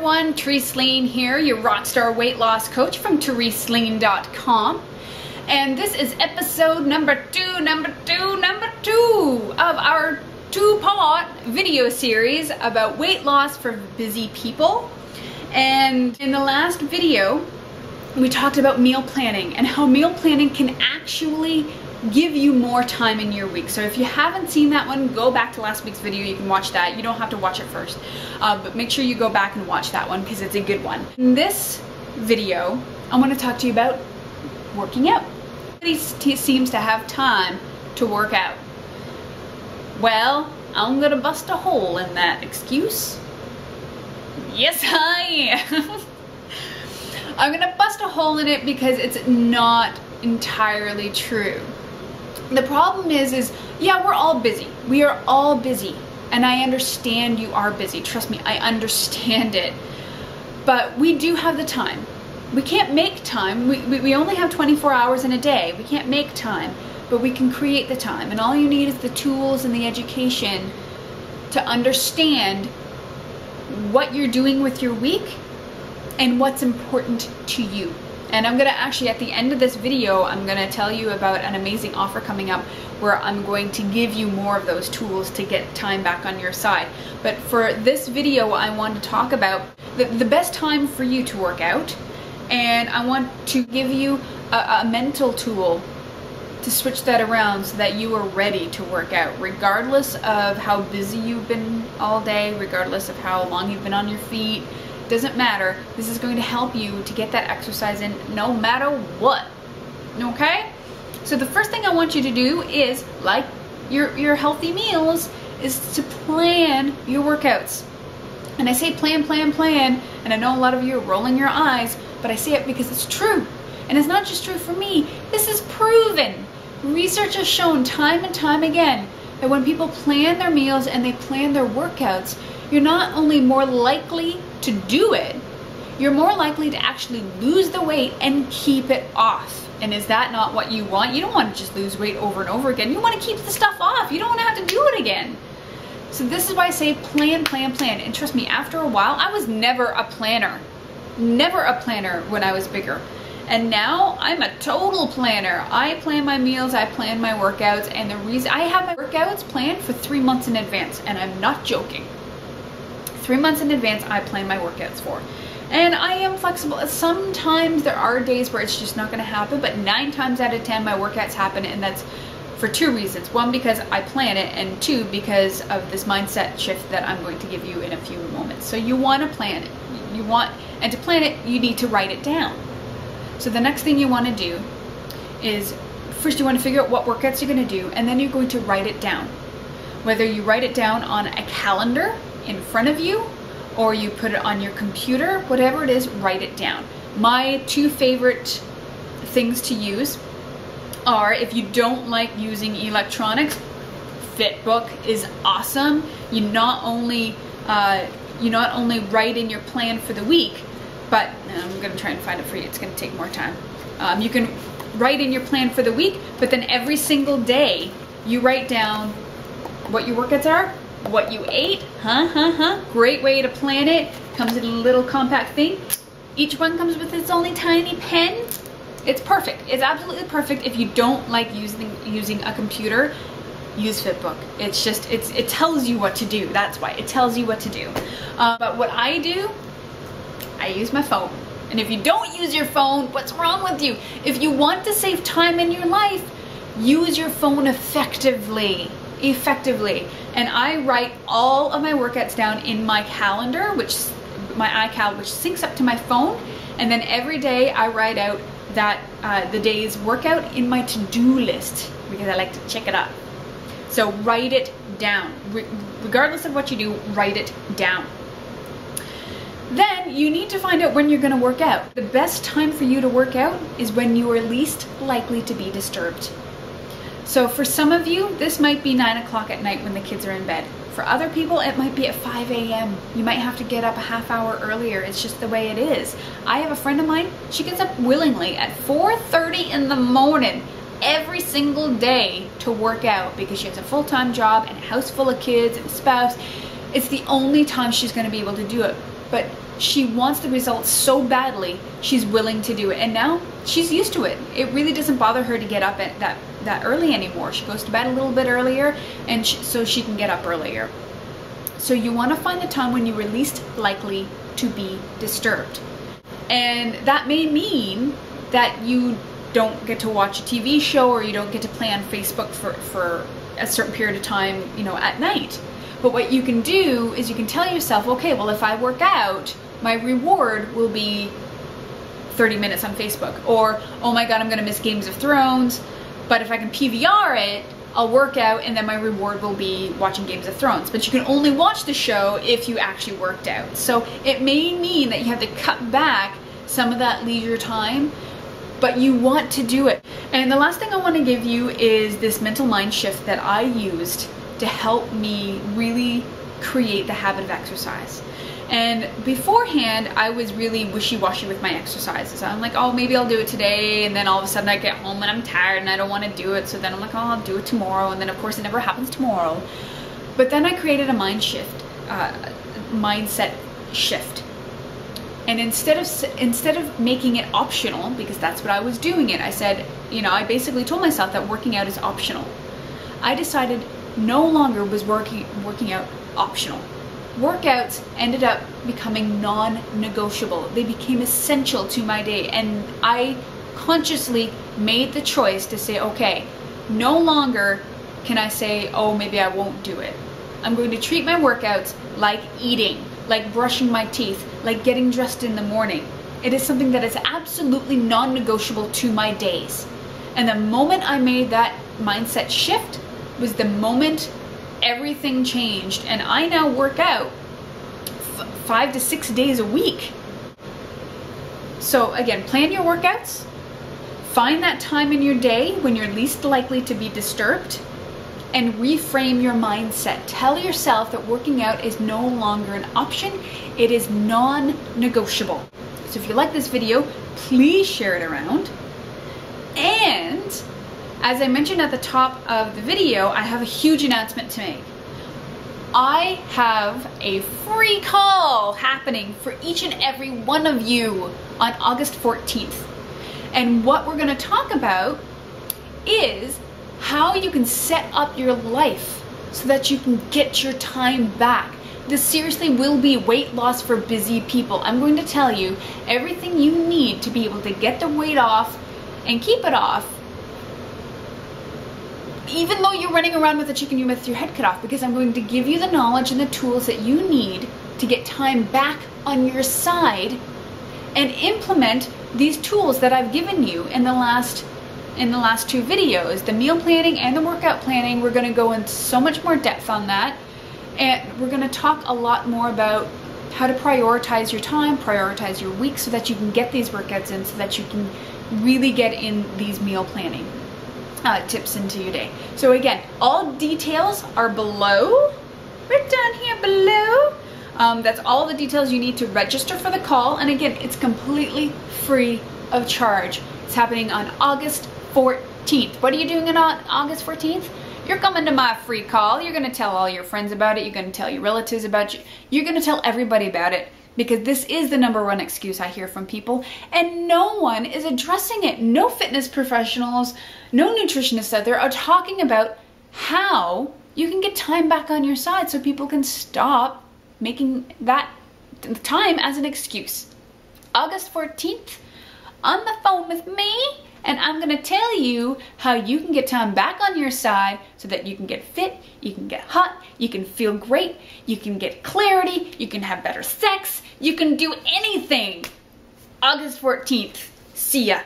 everyone, Therese Lean here, your rockstar weight loss coach from thereselean.com, and this is episode number two of our two-part video series about weight loss for busy people. And in the last video, we talked about meal planning and how meal planning can actually give you more time in your week. So if you haven't seen that one, go back to last week's video. You can watch that. You don't have to watch it first, but make sure you go back and watch that one because it's a good one. In this video, I want to talk to you about working out. Nobody seems to have time to work out. Well, I'm gonna bust a hole in that excuse. Yes, I am. I'm gonna bust a hole in it because it's not entirely true. The problem is yeah, we're all busy. We are all busy. And I understand you are busy. Trust me, I understand it. But we do have the time. We can't make time. We only have 24 hours in a day. We can't make time, but we can create the time. And all you need is the tools and the education to understand what you're doing with your week and what's important to you. And I'm gonna actually, at the end of this video, I'm gonna tell you about an amazing offer coming up where I'm going to give you more of those tools to get time back on your side. But for this video, I want to talk about the best time for you to work out. And I want to give you a mental tool to switch that around so that you are ready to work out, regardless of how busy you've been all day, regardless of how long you've been on your feet. Doesn't matter. This is going to help you to get that exercise in no matter what. Okay? So the first thing I want you to do is, like your healthy meals, is to plan your workouts. And I say plan, and I know a lot of you are rolling your eyes, but I say it because it's true. And it's not just true for me. This is proven. Research has shown time and time again that when people plan their meals and they plan their workouts, you're not only more likely to do it, you're more likely to actually lose the weight and keep it off. And is that not what you want? You don't want to just lose weight over and over again. You want to keep the stuff off. You don't want to have to do it again. So this is why I say plan. And trust me, after a while, I was never a planner. Never a planner when I was bigger. And now I'm a total planner. I plan my meals, I plan my workouts, and the reason I have my workouts planned for 3 months in advance, and I'm not joking. 3 months in advance I plan my workouts for. And I am flexible. Sometimes there are days where it's just not gonna happen, but 9 times out of 10 my workouts happen, and that's for 2 reasons. 1, because I plan it, and 2, because of this mindset shift that I'm going to give you in a few moments. So you wanna plan it. And to plan it, you need to write it down. So the next thing you wanna do is, first you wanna figure out what workouts you're gonna do, and then you're going to write it down. Whether you write it down on a calendar in front of you, or you put it on your computer, whatever it is, write it down. My 2 favorite things to use are, if you don't like using electronics, Fitbook is awesome. You not only write in your plan for the week, but I'm gonna try and find it for you. It's gonna take more time. You can write in your plan for the week, but then every single day you write down what your workouts are, what you ate. Great way to plan it. Comes in a little compact thing. Each one comes with its only tiny pen. It's perfect. It's absolutely perfect. If you don't like using a computer, use Fitbook. It's just, it tells you what to do. That's why. It tells you what to do. But what I do, I use my phone. And if you don't use your phone, what's wrong with you? If you want to save time in your life, use your phone effectively. And I write all of my workouts down in my calendar, which my iCal, which syncs up to my phone, and then every day I write out that the day's workout in my to-do list because I like to check it up. So write it down. Regardless of what you do, write it down. Then you need to find out when you're gonna work out. The best time for you to work out is when you are least likely to be disturbed. So for some of you, this might be 9 o'clock at night when the kids are in bed. For other people, it might be at 5 a.m. You might have to get up a half hour earlier. It's just the way it is. I have a friend of mine, she gets up willingly at 4:30 in the morning every single day to work out because she has a full-time job and a house full of kids and a spouse. It's the only time she's going to be able to do it. but she wants the results so badly, she's willing to do it. And now she's used to it. It really doesn't bother her to get up at that early anymore. She goes to bed a little bit earlier, and so she can get up earlier. So you want to find the time when you're least likely to be disturbed. And that may mean that you don't get to watch a TV show, or you don't get to play on Facebook for a certain period of time, you know, at night. But what you can do is you can tell yourself, okay, well, if I work out, my reward will be 30 minutes on Facebook. Or, oh my God, I'm gonna miss Game of Thrones, but if I can PVR it, I'll work out and then my reward will be watching Game of Thrones. But you can only watch the show if you actually worked out. So it may mean that you have to cut back some of that leisure time, but you want to do it. And the last thing I want to give you is this mental mind shift that I used to help me really create the habit of exercise. And beforehand, I was really wishy-washy with my exercises. I'm like, oh, maybe I'll do it today, and then all of a sudden I get home and I'm tired and I don't want to do it, so then I'm like, oh, I'll do it tomorrow, and then of course it never happens tomorrow. But then I created a mindset shift. And instead of making it optional, because that's what I was doing it, I said, you know, I basically told myself that working out is optional. I decided no longer was working out optional. Workouts ended up becoming non-negotiable. They became essential to my day, and I consciously made the choice to say, okay, no longer can I say, oh, maybe I won't do it. I'm going to treat my workouts like eating, like brushing my teeth, like getting dressed in the morning. It is something that is absolutely non-negotiable to my days. And the moment I made that mindset shift was the moment everything changed, and I now work out 5 to 6 days a week. So again, plan your workouts, find that time in your day when you're least likely to be disturbed, and reframe your mindset. Tell yourself that working out is no longer an option, it is non-negotiable. So if you like this video, please share it around. And as I mentioned at the top of the video, I have a huge announcement to make. I have a free call happening for each and every one of you on August 14th. And what we're gonna talk about is how you can set up your life so that you can get your time back. This seriously will be weight loss for busy people. I'm going to tell you everything you need to be able to get the weight off and keep it off, even though you're running around with a chicken with your head cut off, because I'm going to give you the knowledge and the tools that you need to get time back on your side and implement these tools that I've given you in the last two videos, the meal planning and the workout planning. We're going to go into so much more depth on that, and we're going to talk a lot more about how to prioritize your time, prioritize your week, so that you can get these workouts in, so that you can really get in these meal planning tips into your day. So again, all details are below, right down here below. That's all the details you need to register for the call, and again, it's completely free of charge. It's happening on August 14th. What are you doing on August 14th? You're coming to my free call. You're gonna tell all your friends about it. You're gonna tell your relatives about it. You're gonna tell everybody about it, because this is the #1 excuse I hear from people, and no one is addressing it. No fitness professionals, no nutritionists out there are talking about how you can get time back on your side, so people can stop making that time as an excuse. August 14th, on the phone with me, and I'm gonna tell you how you can get time back on your side so that you can get fit, you can get hot, you can feel great, you can get clarity, you can have better sex, you can do anything. August 14th, see ya.